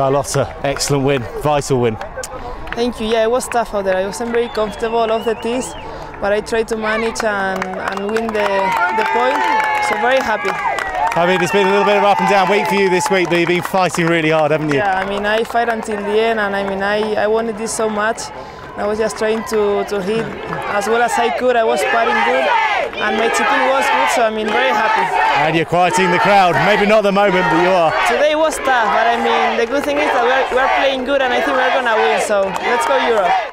Carlota, excellent win, vital win. Thank you. Yeah, it was tough out there. I wasn't very comfortable off the tees, but I tried to manage and win the point, so very happy. I mean, it's been a little bit of up and down week for you this week, but you've been fighting really hard, haven't you? Yeah, I mean, I fight until the end, and I mean, I wanted this so much. I was just trying to hit as well as I could. I was putting good, and my chipping was good, so I mean, very happy. And you're quieting the crowd. Maybe not the moment, but you are. Today was tough, but I mean, the good thing is that we're playing good, and I think we're going to win, so let's go Europe.